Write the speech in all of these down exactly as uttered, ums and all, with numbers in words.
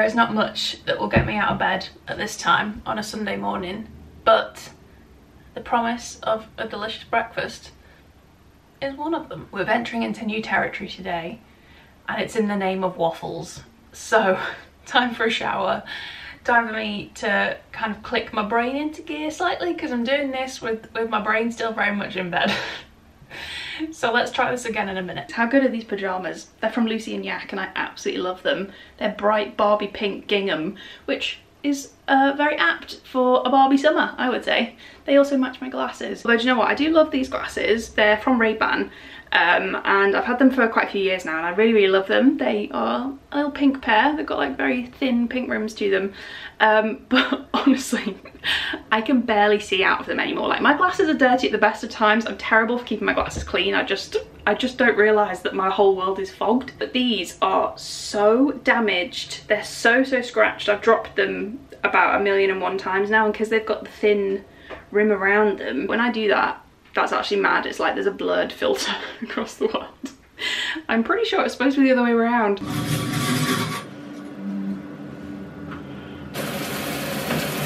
There is not much that will get me out of bed at this time on a Sunday morning, but the promise of a delicious breakfast is one of them. We're venturing into new territory today, and it's in the name of waffles. So time for a shower, time for me to kind of click my brain into gear slightly, because I'm doing this with, with my brain still very much in bed. So let's try this again in a minute. How good are these pyjamas? They're from Lucy and Yak and I absolutely love them. They're bright Barbie pink gingham, which is uh, very apt for a Barbie summer, I would say. They also match my glasses. Although, do you know what? I do love these glasses. They're from Ray-Ban um, and I've had them for quite a few years now and I really, really love them. They are a little pink pair. They've got like very thin pink rims to them. Um, but honestly, I can barely see out of them anymore. Like, my glasses are dirty at the best of times. I'm terrible for keeping my glasses clean. I just, I just don't realise that my whole world is fogged. But these are so damaged. They're so, so scratched. I've dropped them about a million and one times now, and because they've got the thin rim around them, when I do that, that's actually mad. It's like there's a blurred filter across the world. I'm pretty sure it's supposed to be the other way around.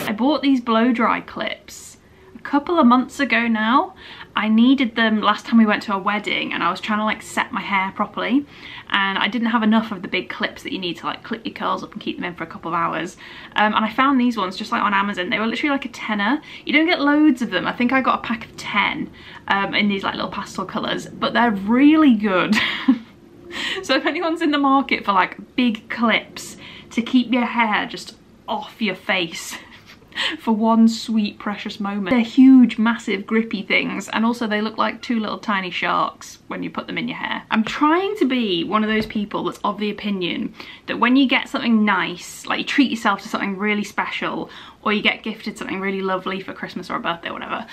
I bought these blow-dry clips a couple of months ago now. I needed them last time we went to a wedding and I was trying to like set my hair properly, and I didn't have enough of the big clips that you need to like clip your curls up and keep them in for a couple of hours. Um, and I found these ones just like on Amazon. They were literally like a tenner. You don't get loads of them. I think I got a pack of ten um, in these like little pastel colours, but they're really good. So if anyone's in the market for like big clips to keep your hair just off your face for one sweet precious moment. They're huge, massive, grippy things, and also they look like two little tiny sharks when you put them in your hair. I'm trying to be one of those people that's of the opinion that when you get something nice, like you treat yourself to something really special, or you get gifted something really lovely for Christmas or a birthday or whatever,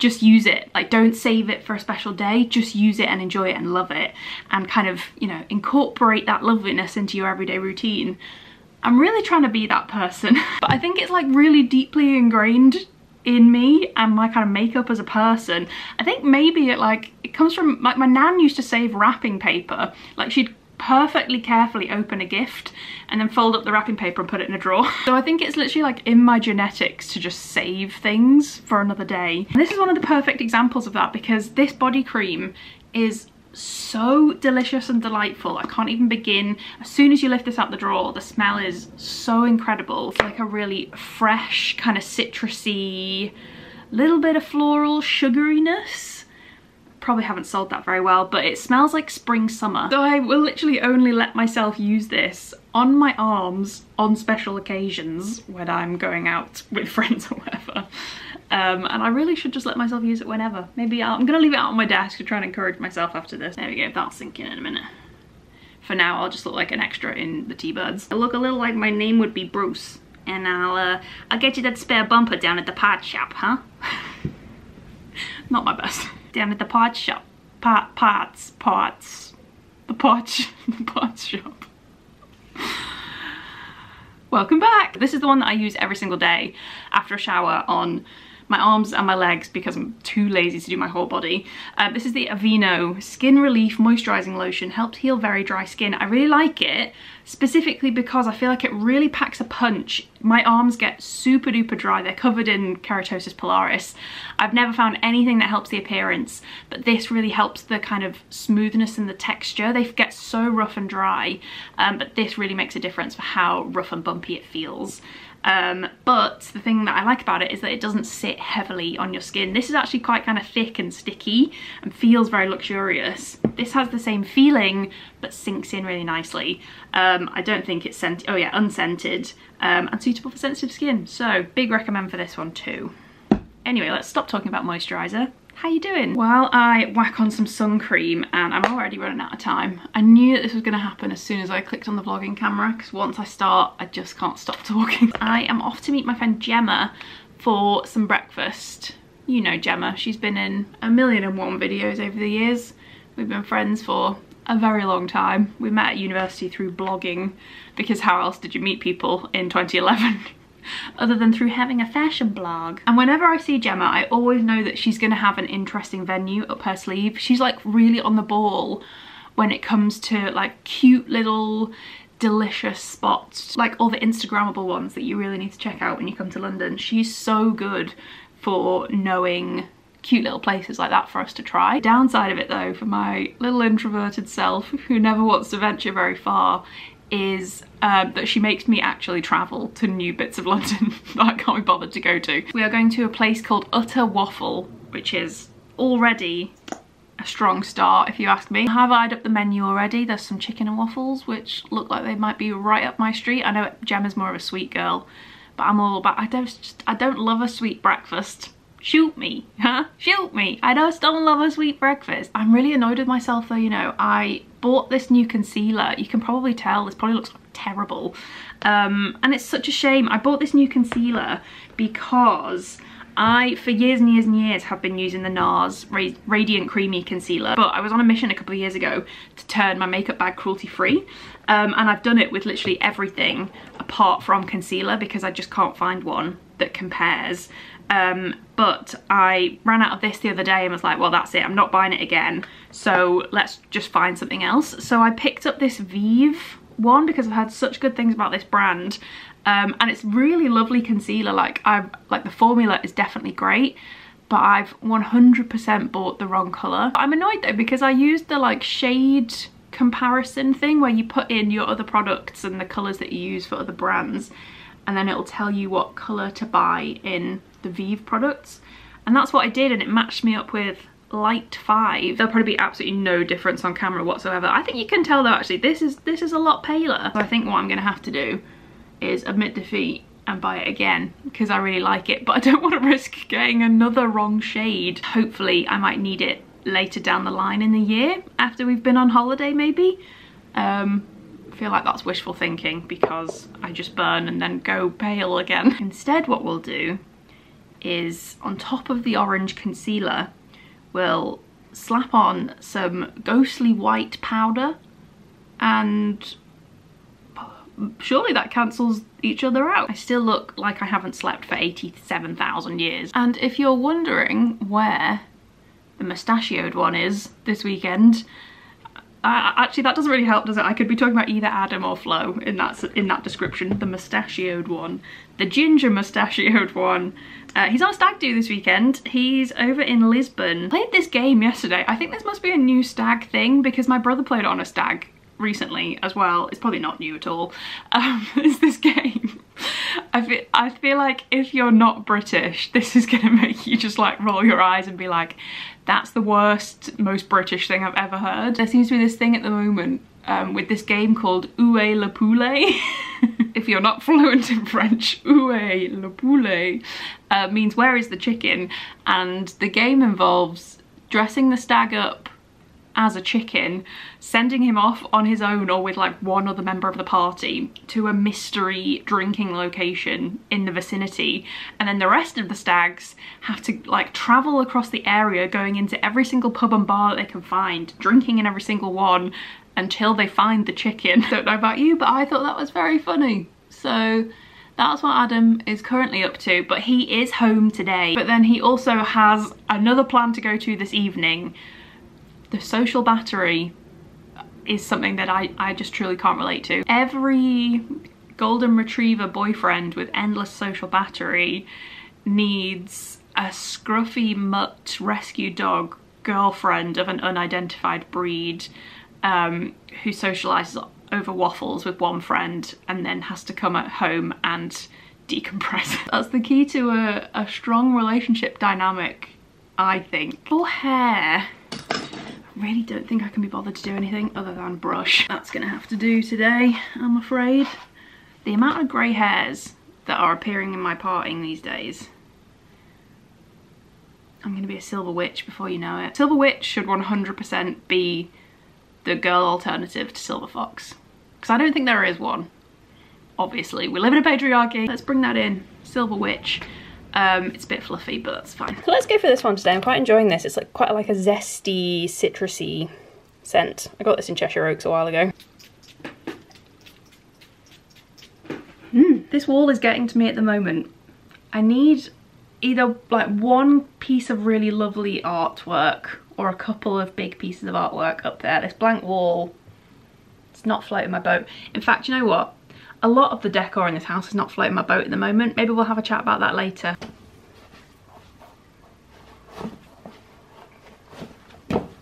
just use it. Like, don't save it for a special day, just use it and enjoy it and love it, and kind of, you know, incorporate that loveliness into your everyday routine. I'm really trying to be that person, but I think it's like really deeply ingrained in me and my kind of makeup as a person. I think maybe it like, it comes from, like my nan used to save wrapping paper. Like she'd perfectly carefully open a gift and then fold up the wrapping paper and put it in a drawer. So I think it's literally like in my genetics to just save things for another day. And this is one of the perfect examples of that, because this body cream is so delicious and delightful. I can't even begin. As soon as you lift this out the drawer, the smell is so incredible. It's like a really fresh, kind of citrusy, little bit of floral sugariness. Probably haven't sold that very well, but it smells like spring summer. So I will literally only let myself use this on my arms on special occasions when I'm going out with friends or whatever. Um, and I really should just let myself use it whenever. Maybe I'll, I'm gonna leave it out on my desk to try and encourage myself after this. There we go, that'll sink in in a minute. For now, I'll just look like an extra in the T-Birds. I look a little like my name would be Bruce, and I'll, uh, I'll get you that spare bumper down at the pot shop, huh? Not my best. Down at the pot shop. Pot, pots, pots. The pot, sh the pot shop. Welcome back. This is the one that I use every single day after a shower on my arms and my legs because I'm too lazy to do my whole body. Uh, this is the Aveeno Skin Relief Moisturising Lotion. Helps heal very dry skin. I really like it specifically because I feel like it really packs a punch. My arms get super duper dry. They're covered in keratosis pilaris. I've never found anything that helps the appearance, but this really helps the kind of smoothness and the texture. They get so rough and dry, um, but this really makes a difference for how rough and bumpy it feels. Um, but the thing that I like about it is that it doesn't sit heavily on your skin. This is actually quite kind of thick and sticky and feels very luxurious. This has the same feeling but sinks in really nicely. Um, I don't think it's scented, oh yeah, unscented, um, and suitable for sensitive skin. So big recommend for this one too. Anyway, let's stop talking about moisturiser. How you doing? Well, I whack on some sun cream and I'm already running out of time. I knew that this was going to happen as soon as I clicked on the vlogging camera, because once I start, I just can't stop talking. I am off to meet my friend Gemma for some breakfast. You know Gemma, she's been in a million and one videos over the years. We've been friends for a very long time. We met at university through blogging, because how else did you meet people in twenty eleven? Other than through having a fashion blog. And whenever I see Gemma, I always know that she's gonna have an interesting venue up her sleeve. She's like really on the ball when it comes to like cute little delicious spots, like all the Instagrammable ones that you really need to check out when you come to London. She's so good for knowing cute little places like that for us to try. Downside of it though, for my little introverted self who never wants to venture very far, is um, that she makes me actually travel to new bits of London that I can't be bothered to go to. We are going to a place called Utter Waffle, which is already a strong start if you ask me. I have eyed up the menu already. There's some chicken and waffles which look like they might be right up my street. I know Gemma's more of a sweet girl, but I'm all about, I don't, just, I don't love a sweet breakfast. Shoot me, huh? Shoot me. I just don't love a sweet breakfast. I'm really annoyed with myself though, you know. I bought this new concealer. You can probably tell this probably looks terrible. Um, and it's such a shame. I bought this new concealer because I, for years and years and years, have been using the NARS Radiant Creamy Concealer, but I was on a mission a couple of years ago to turn my makeup bag cruelty-free, um, and I've done it with literally everything apart from concealer because I just can't find one that compares. Um, but I ran out of this the other day and was like, well, that's it, I'm not buying it again, so let's just find something else. So I picked up this Vieve one because I've heard such good things about this brand. Um, and it's really lovely concealer, like I've, like the formula is definitely great, but I've one hundred percent bought the wrong colour. I'm annoyed though because I used the like shade comparison thing where you put in your other products and the colours that you use for other brands, and then it'll tell you what colour to buy in the Vieve products. And that's what I did, and it matched me up with Light five. There'll probably be absolutely no difference on camera whatsoever. I think you can tell though actually, this is, this is a lot paler. So I think what I'm going to have to do is admit defeat and buy it again because I really like it, but I don't want to risk getting another wrong shade. Hopefully I might need it later down the line in the year after we've been on holiday maybe. Um, I feel like that's wishful thinking because I just burn and then go pale again. Instead what we'll do is on top of the orange concealer we'll slap on some ghostly white powder, and surely that cancels each other out. I still look like I haven't slept for eighty-seven thousand years. And if you're wondering where the mustachioed one is this weekend, I, actually that doesn't really help, does it? I could be talking about either Adam or Flo in that, in that description. The mustachioed one, the ginger mustachioed one. Uh, he's on stag do this weekend. He's over in Lisbon. Played this game yesterday. I think this must be a new stag thing because my brother played it on a stag recently as well. It's probably not new at all. Um, it's this game. I feel, I feel like if you're not British, this is gonna make you just like roll your eyes and be like, that's the worst, most British thing I've ever heard. There seems to be this thing at the moment um, with this game called Où est la poule? If you're not fluent in French, Où est la poule? Uh, means where is the chicken? And the game involves dressing the stag up as a chicken, sending him off on his own or with like one other member of the party to a mystery drinking location in the vicinity, and then the rest of the stags have to like travel across the area going into every single pub and bar that they can find, drinking in every single one until they find the chicken. Don't know about you, but I thought that was very funny. So that's what Adam is currently up to, but he is home today. But then he also has another plan to go to this evening. The social battery is something that I, I just truly can't relate to. Every golden retriever boyfriend with endless social battery needs a scruffy mutt rescue dog girlfriend of an unidentified breed um, who socialises over waffles with one friend and then has to come at home and decompress. That's the key to a, a strong relationship dynamic, I think. Little hair. Really don't think I can be bothered to do anything other than brush. That's gonna have to do today, I'm afraid. The amount of grey hairs that are appearing in my parting these days. I'm gonna be a silver witch before you know it. Silver witch should one hundred percent be the girl alternative to silver fox, because I don't think there is one. Obviously, we live in a patriarchy. Let's bring that in, silver witch. Um, it's a bit fluffy, but that's fine. So let's go for this one today. I'm quite enjoying this. It's like quite like a zesty, citrusy scent. I got this in Cheshire Oaks a while ago. Mm, this wall is getting to me at the moment. I need either like one piece of really lovely artwork or a couple of big pieces of artwork up there. This blank wall It's not floating my boat. In fact, you know what? A lot of the decor in this house is not floating my boat at the moment. Maybe we'll have a chat about that later.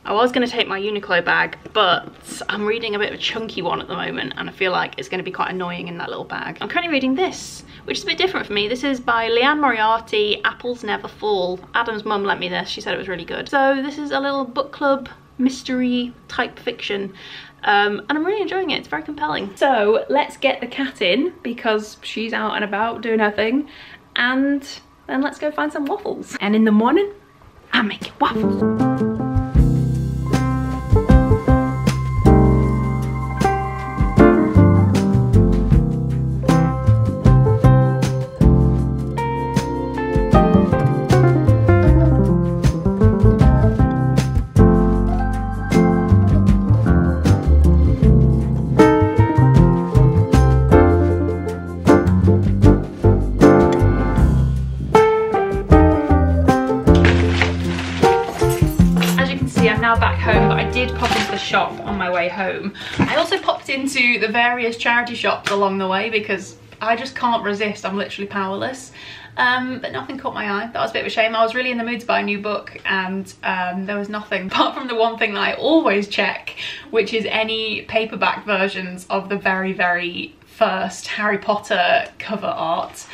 I was going to take my Uniqlo bag, but I'm reading a bit of a chunky one at the moment and I feel like it's going to be quite annoying in that little bag. I'm currently reading this, which is a bit different for me. This is by Leanne Moriarty, Apples Never Fall. Adam's mum lent me this. She said it was really good. So this is a little book club mystery type fiction. Um, and I'm really enjoying it. It's very compelling. So let's get the cat in because she's out and about doing her thing. And then let's go find some waffles. And in the morning, I'm making waffles. Shop on my way home. I also popped into the various charity shops along the way because I just can't resist. I'm literally powerless. Um, but nothing caught my eye. That was a bit of a shame. I was really in the mood to buy a new book and um, there was nothing apart from the one thing that I always check, which is any paperback versions of the very, very first Harry Potter cover art.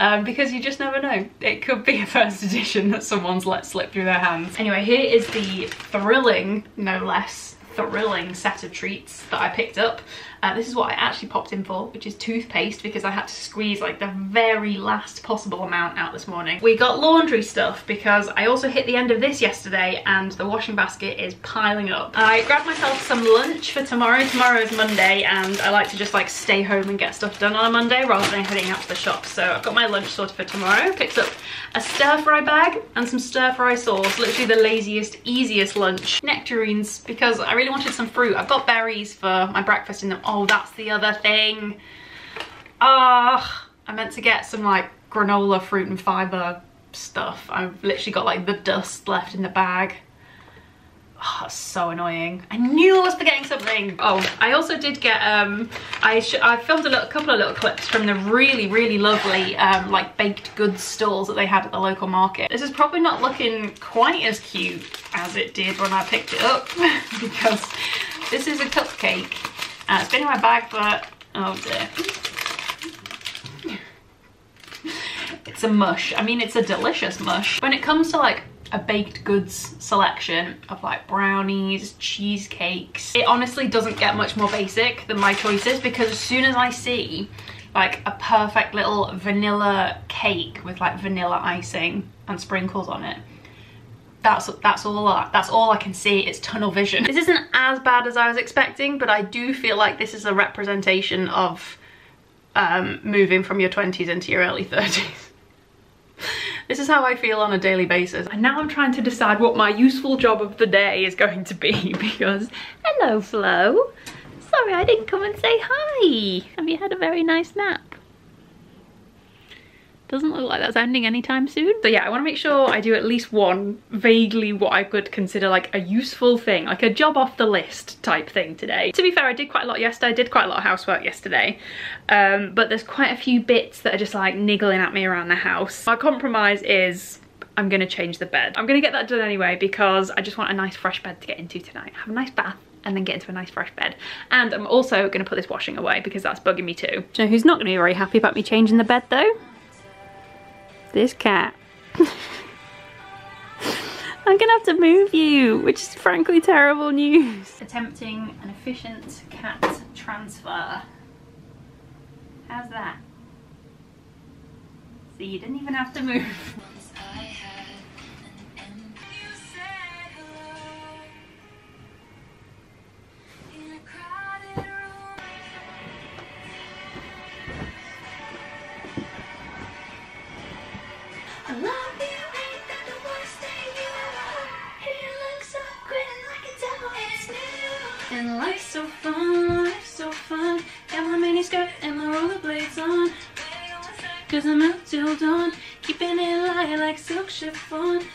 Um, because you just never know. It could be a first edition that someone's let slip through their hands. Anyway, here is the thrilling, no less, thrilling set of treats that I picked up. Uh, this is what I actually popped in for, which is toothpaste, because I had to squeeze like the very last possible amount out this morning. We got laundry stuff because I also hit the end of this yesterday and the washing basket is piling up. I grabbed myself some lunch for tomorrow. Tomorrow is Monday and I like to just like stay home and get stuff done on a Monday rather than heading out to the shop. So I've got my lunch sorted for tomorrow. Picked up a stir fry bag and some stir fry sauce. Literally the laziest, easiest lunch. Nectarines because I really I wanted some fruit. I've got berries for my breakfast in them. Oh, that's the other thing. Ah, oh, I meant to get some like granola fruit and fiber stuff. I've literally got like the dust left in the bag. Oh, that's so annoying. I knew I was forgetting something. Oh, I also did get, um, I sh I filmed a, little, a couple of little clips from the really, really lovely, um, like baked goods stalls that they had at the local market. This is probably not looking quite as cute as it did when I picked it up because this is a cupcake. Uh, it's been in my bag for, oh dear. It's a mush. I mean, it's a delicious mush. When it comes to like a baked goods selection of like brownies, cheesecakes, it honestly doesn't get much more basic than my choices because as soon as I see like a perfect little vanilla cake with like vanilla icing and sprinkles on it, that's that's all I, that's all I can see. It's tunnel vision. This isn't as bad as I was expecting, but I do feel like this is a representation of um, moving from your twenties into your early thirties. This is how I feel on a daily basis. And now I'm trying to decide what my useful job of the day is going to be because... Hello, Flo. Sorry I didn't come and say hi. Have you had a very nice nap? Doesn't look like that's ending anytime soon. So yeah, I want to make sure I do at least one vaguely what I could consider like a useful thing, like a job off the list type thing today. To be fair, I did quite a lot yesterday. I did quite a lot of housework yesterday. Um, but there's quite a few bits that are just like niggling at me around the house. My compromise is I'm going to change the bed. I'm going to get that done anyway because I just want a nice fresh bed to get into tonight. Have a nice bath and then get into a nice fresh bed. And I'm also going to put this washing away because that's bugging me too. Do you know who's not going to be very happy about me changing the bed though? This cat. I'm gonna have to move you, which is frankly terrible news. Attempting an efficient cat transfer. How's that? See, you didn't even have to move.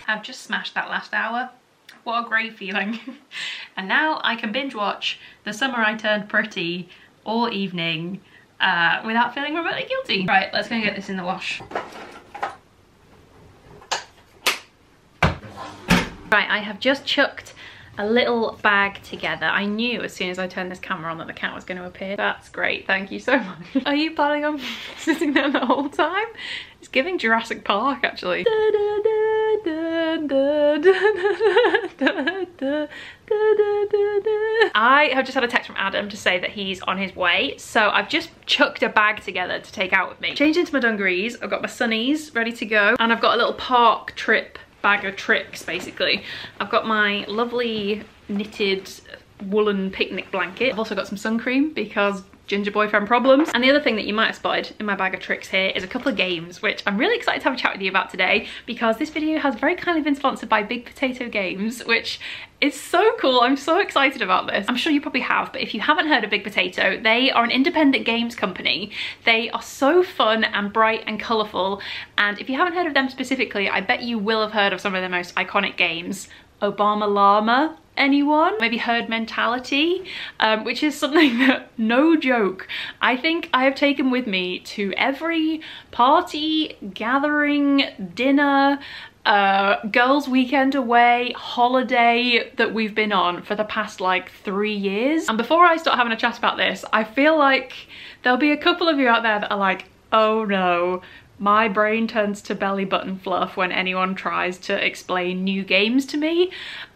I've just smashed that last hour. What a great feeling. and now I can binge watch The Summer I Turned Pretty all evening uh, without feeling remotely guilty. Right, let's go and get this in the wash. Right, I have just chucked a little bag together. I knew as soon as I turned this camera on that the cat was going to appear. That's great, thank you so much. Are you planning on sitting there the whole time? It's giving Jurassic Park, actually. I have just had a text from Adam to say that he's on his way, so I've just chucked a bag together to take out with me. Changed into my dungarees, I've got my sunnies ready to go, and I've got a little park trip bag of tricks, basically. I've got my lovely knitted woolen picnic blanket. I've also got some sun cream because ginger boyfriend problems. And the other thing that you might have spotted in my bag of tricks here is a couple of games, which I'm really excited to have a chat with you about today because this video has very kindly been sponsored by Big Potato Games, which is so cool. I'm so excited about this. I'm sure you probably have, but if you haven't heard of Big Potato, they are an independent games company. They are so fun and bright and colourful, and if you haven't heard of them specifically, I bet you will have heard of some of their most iconic games. Obama Lama, anyone? Maybe Herd Mentality, um, which is something that, no joke, I think I have taken with me to every party, gathering, dinner, uh, girls' weekend away, holiday that we've been on for the past like three years. And before I start having a chat about this, I feel like there'll be a couple of you out there that are like, oh no, my brain turns to belly button fluff when anyone tries to explain new games to me.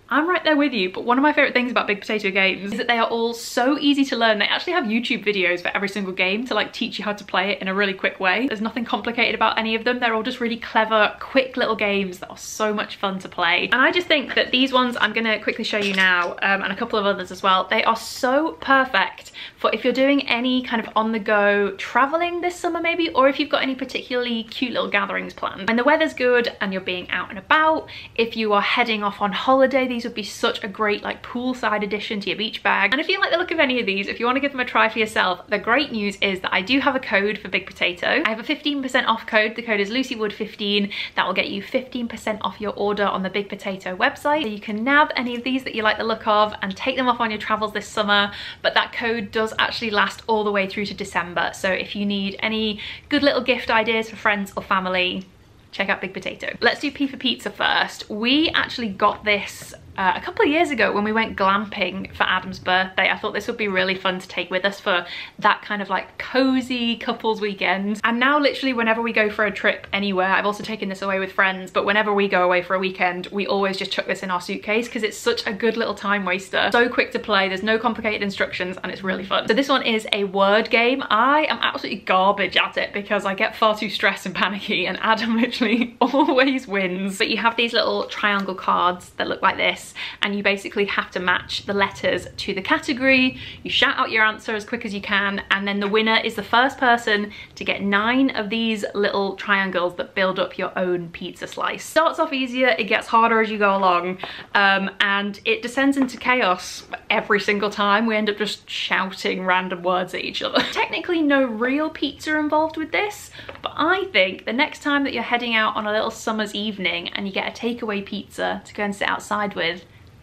I'm right there with you, but one of my favourite things about Big Potato Games is that they are all so easy to learn. They actually have YouTube videos for every single game to like teach you how to play it in a really quick way. There's nothing complicated about any of them. They're all just really clever, quick little games that are so much fun to play. And I just think that these ones I'm going to quickly show you now, um, and a couple of others as well, they are so perfect for if you're doing any kind of on-the-go travelling this summer maybe, or if you've got any particularly cute little gatherings planned. When the weather's good and you're being out and about, if you are heading off on holiday, these would be such a great like poolside addition to your beach bag. And if you like the look of any of these, if you want to give them a try for yourself, the great news is that I do have a code for Big Potato. I have a fifteen percent off code. The code is Lucy Wood fifteen. That will get you fifteen percent off your order on the Big Potato website. So you can nab any of these that you like the look of and take them off on your travels this summer. But that code does actually last all the way through to December. So if you need any good little gift ideas for friends or family, check out Big Potato. Let's do P for Pizza first. We actually got this uh, a couple of years ago when we went glamping for Adam's birthday. I thought this would be really fun to take with us for that kind of like cozy couples weekend. And now literally whenever we go for a trip anywhere, I've also taken this away with friends, but whenever we go away for a weekend, we always just chuck this in our suitcase because it's such a good little time waster. So quick to play, there's no complicated instructions and it's really fun. So this one is a word game. I am absolutely garbage at it because I get far too stressed and panicky and Adam literally always wins. But you have these little triangle cards that look like this, and you basically have to match the letters to the category. You shout out your answer as quick as you can, and then the winner is the first person to get nine of these little triangles that build up your own pizza slice. Starts off easier, it gets harder as you go along, um, and it descends into chaos every single time. We end up just shouting random words at each other. Technically no real pizza involved with this, but I think the next time that you're heading out on a little summer's evening and you get a takeaway pizza to go and sit outside with,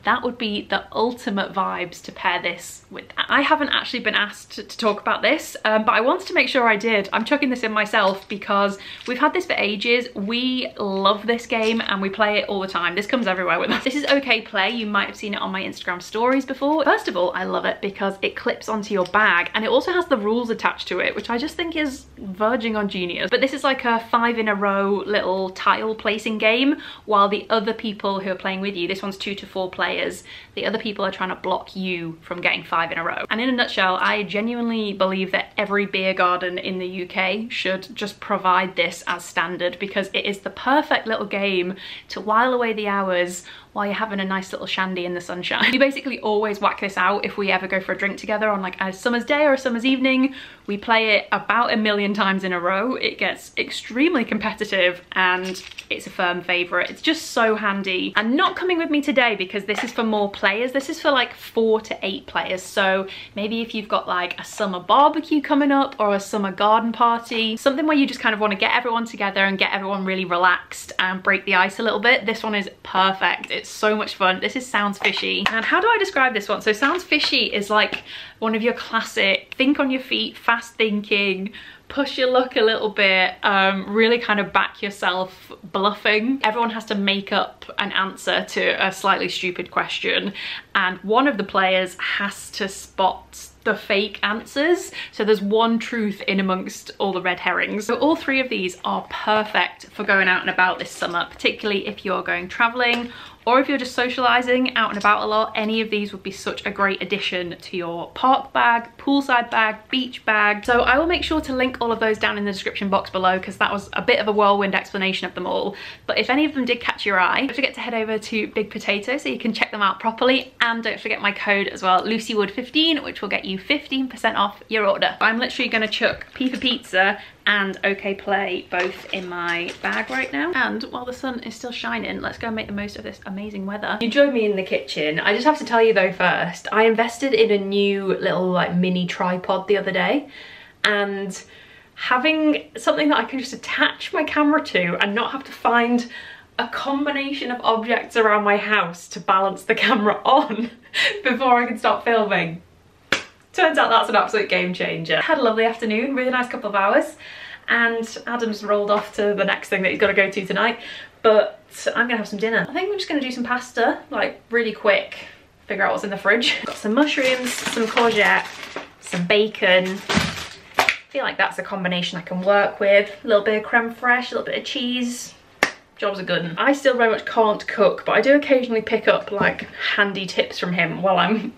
that would be the ultimate vibes to pair this with. I haven't actually been asked to talk about this, um, but I wanted to make sure I did. I'm chucking this in myself because we've had this for ages. We love this game and we play it all the time. This comes everywhere with us. This is OK Play. You might have seen it on my Instagram stories before. First of all, I love it because it clips onto your bag and it also has the rules attached to it, which I just think is verging on genius. But this is like a five in a row little tile placing game while the other people who are playing with you, this one's two to four players, Players, the other people are trying to block you from getting five in a row. And in a nutshell, I genuinely believe that every beer garden in the U K should just provide this as standard because it is the perfect little game to while away the hours while you're having a nice little shandy in the sunshine. We basically always whack this out if we ever go for a drink together on like a summer's day or a summer's evening. We play it about a million times in a row. It gets extremely competitive and it's a firm favourite. It's just so handy. And not coming with me today because this is for more players. This is for like four to eight players. So maybe if you've got like a summer barbecue coming up or a summer garden party, something where you just kind of want to get everyone together and get everyone really relaxed and break the ice a little bit, this one is perfect. It's It's so much fun. This is Sounds Fishy. And how do I describe this one? So Sounds Fishy is like one of your classic think on your feet, fast thinking, push your luck a little bit, um, really kind of back yourself bluffing. Everyone has to make up an answer to a slightly stupid question, and one of the players has to spot the fake answers. So there's one truth in amongst all the red herrings. So all three of these are perfect for going out and about this summer, particularly if you're going traveling or if you're just socializing out and about a lot. Any of these would be such a great addition to your park bag, poolside bag, beach bag. So I will make sure to link all of those down in the description box below, because that was a bit of a whirlwind explanation of them all. But if any of them did catch your eye, don't forget to head over to Big Potato so you can check them out properly. And don't forget my code as well, Lucy Wood fifteen, which will get you fifteen percent off your order. I'm literally gonna chuck P for Pizza and OK Play both in my bag right now. And while the sun is still shining, let's go and make the most of this amazing weather. You joined me in the kitchen. I just have to tell you though first, I invested in a new little like mini tripod the other day, and having something that I can just attach my camera to and not have to find a combination of objects around my house to balance the camera on before I can start filming. Turns out that's an absolute game changer. Had a lovely afternoon, really nice couple of hours, and Adam's rolled off to the next thing that he's got to go to tonight, but I'm gonna have some dinner. I think I'm just gonna do some pasta, like really quick, figure out what's in the fridge. Got some mushrooms, some courgette, some bacon. I feel like that's a combination I can work with. A little bit of creme fraiche, a little bit of cheese. Job's a good one. I still very much can't cook, but I do occasionally pick up like handy tips from him while I'm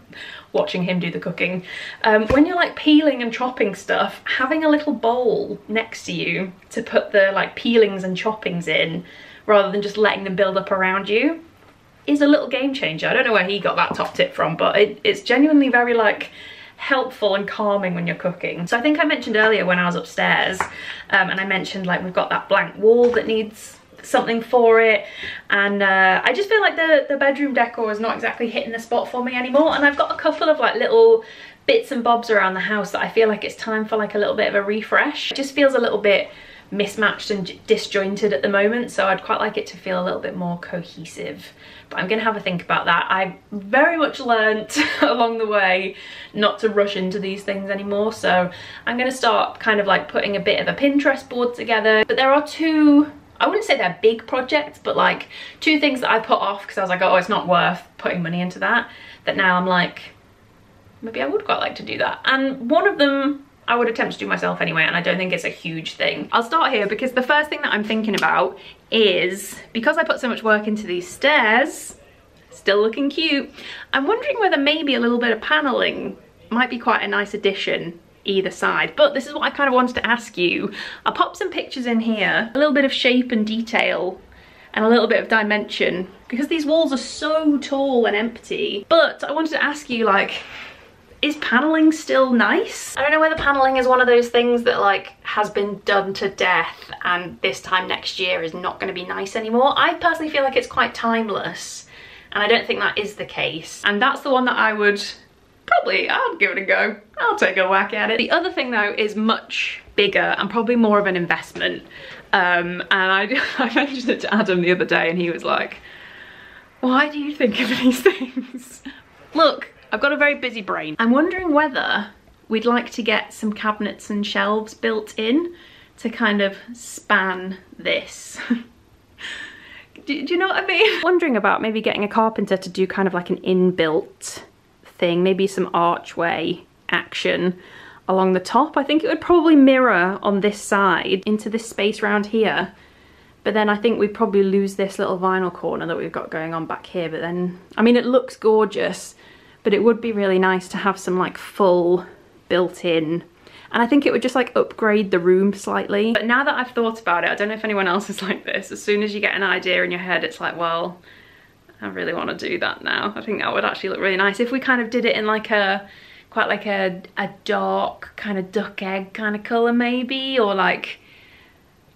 watching him do the cooking. Um, when you're like peeling and chopping stuff, having a little bowl next to you to put the like peelings and choppings in, rather than just letting them build up around you, is a little game changer. I don't know where he got that top tip from, but it, it's genuinely very like helpful and calming when you're cooking. So I think I mentioned earlier when I was upstairs, um, and I mentioned like we've got that blank wall that needs something for it, and uh, I just feel like the, the bedroom decor is not exactly hitting the spot for me anymore, and I've got a couple of like little bits and bobs around the house that I feel like it's time for like a little bit of a refresh. It just feels a little bit mismatched and disjointed at the moment, so I'd quite like it to feel a little bit more cohesive. But I'm gonna have a think about that. I very much learnt along the way not to rush into these things anymore, so I'm gonna start kind of like putting a bit of a Pinterest board together. But there are two, I wouldn't say they're big projects, but like two things that I put off because I was like, oh, it's not worth putting money into that, that now I'm like, maybe I would quite like to do that. And one of them I would attempt to do myself anyway, and I don't think it's a huge thing. I'll start here, because the first thing that I'm thinking about is, because I put so much work into these stairs, still looking cute, I'm wondering whether maybe a little bit of paneling might be quite a nice addition either side. But this is what I kind of wanted to ask you. I'll pop some pictures in here, a little bit of shape and detail and a little bit of dimension, because these walls are so tall and empty. But I wanted to ask you, like, is paneling still nice? I don't know whether paneling is one of those things that like has been done to death and this time next year is not going to be nice anymore. I personally feel like it's quite timeless, and I don't think that is the case. And that's the one that I would probably, I'll give it a go. I'll take a whack at it. The other thing though is much bigger and probably more of an investment. Um, and I, I mentioned it to Adam the other day, and he was like, why do you think of these things? Look, I've got a very busy brain. I'm wondering whether we'd like to get some cabinets and shelves built in to kind of span this. do, do you know what I mean? Wondering about maybe getting a carpenter to do kind of like an inbuilt thing, maybe some archway action along the top. I think it would probably mirror on this side into this space around here, but then I think we'd probably lose this little vinyl corner that we've got going on back here. But then, I mean, it looks gorgeous, but it would be really nice to have some like full built-in, and I think it would just like upgrade the room slightly. But now that I've thought about it, I don't know if anyone else is like this. As soon as you get an idea in your head, it's like, well, I really want to do that now. I think that would actually look really nice if we kind of did it in like a, quite like a, a dark kind of duck egg kind of colour maybe, or like,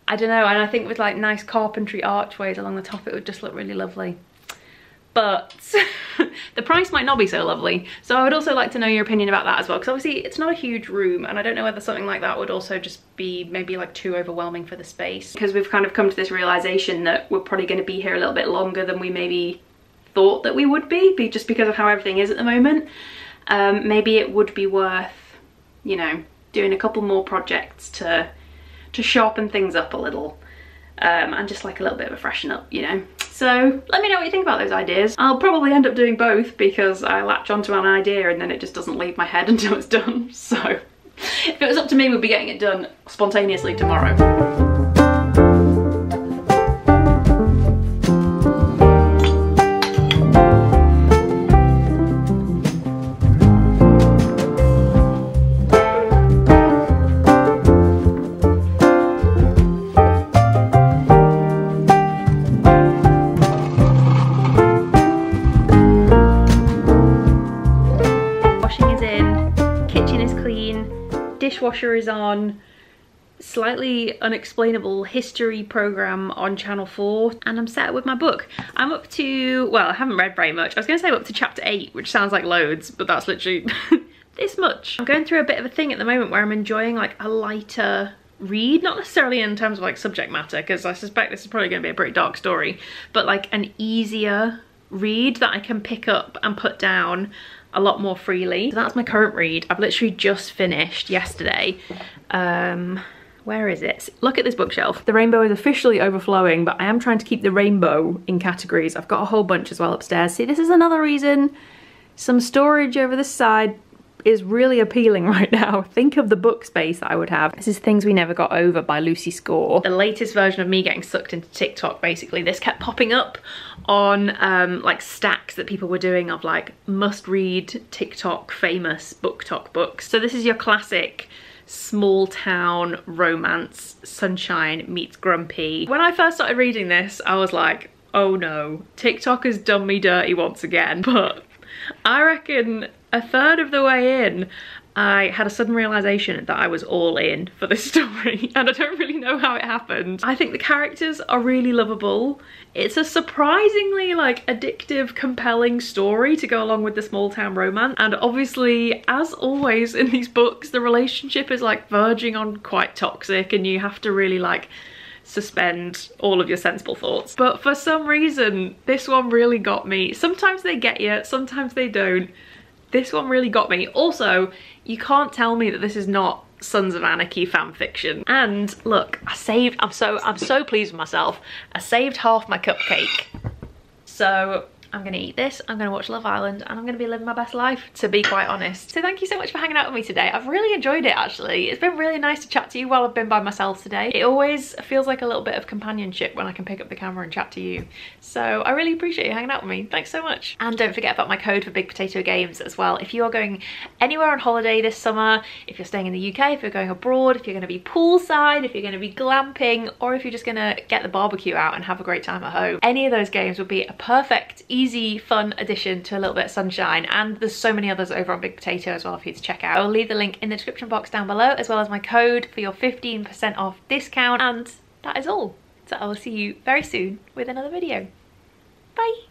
I don't know. And I think with like nice carpentry archways along the top, it would just look really lovely. But the price might not be so lovely. So I would also like to know your opinion about that as well, because obviously it's not a huge room, and I don't know whether something like that would also just be maybe like too overwhelming for the space, because we've kind of come to this realization that we're probably going to be here a little bit longer than we maybe thought that we would be, be just because of how everything is at the moment. Um, maybe it would be worth, you know, doing a couple more projects to to sharpen things up a little, um, and just like a little bit of a freshen up, you know. So let me know what you think about those ideas. I'll probably end up doing both because I latch onto an idea and then it just doesn't leave my head until it's done. So if it was up to me, we'd be getting it done spontaneously tomorrow. Dishwasher is on, slightly unexplainable history program on channel four, and I'm set with my book. I'm up to, well, I haven't read very much. I was gonna say up to chapter eight, which sounds like loads, but that's literally this much. I'm going through a bit of a thing at the moment where I'm enjoying like a lighter read, not necessarily in terms of like subject matter, because I suspect this is probably gonna be a pretty dark story, but like an easier read that I can pick up and put down a lot more freely. So that's my current read. I've literally just finished yesterday. Um, where is it? Look at this bookshelf. The rainbow is officially overflowing, but I am trying to keep the rainbow in categories. I've got a whole bunch as well upstairs. See, this is another reason some storage over this side is really appealing right now. Think of the book space that I would have. This is Things We Never Got Over by Lucy Score. The latest version of me getting sucked into TikTok, basically. This kept popping up on um, like stacks that people were doing of like must read TikTok famous BookTok books. So this is your classic small town romance, Sunshine meets Grumpy. When I first started reading this, I was like, oh no, TikTok has done me dirty once again. But I reckon a third of the way in, I had a sudden realization that I was all in for this story, and I don't really know how it happened. I think the characters are really lovable. It's a surprisingly like addictive, compelling story to go along with the small town romance. And obviously, as always in these books, the relationship is like verging on quite toxic, and you have to really like suspend all of your sensible thoughts. But for some reason, this one really got me. Sometimes they get you, sometimes they don't. This one really got me. Also, you can't tell me that this is not Sons of Anarchy fan fiction. And look, I saved, I'm so, I'm so pleased with myself. I saved half my cupcake. So I'm gonna eat this, I'm gonna watch Love Island, and I'm gonna be living my best life, to be quite honest. So thank you so much for hanging out with me today. I've really enjoyed it, actually. It's been really nice to chat to you while I've been by myself today. It always feels like a little bit of companionship when I can pick up the camera and chat to you. So I really appreciate you hanging out with me. Thanks so much. And don't forget about my code for Big Potato Games as well. If you are going anywhere on holiday this summer, if you're staying in the U K, if you're going abroad, if you're gonna be poolside, if you're gonna be glamping, or if you're just gonna get the barbecue out and have a great time at home, any of those games would be a perfect, easy, fun addition to a little bit of Sunshine. And there's so many others over on Big Potato as well for you to check out. I'll leave the link in the description box down below, as well as my code for your fifteen percent off discount. And that is all. So I will see you very soon with another video. Bye!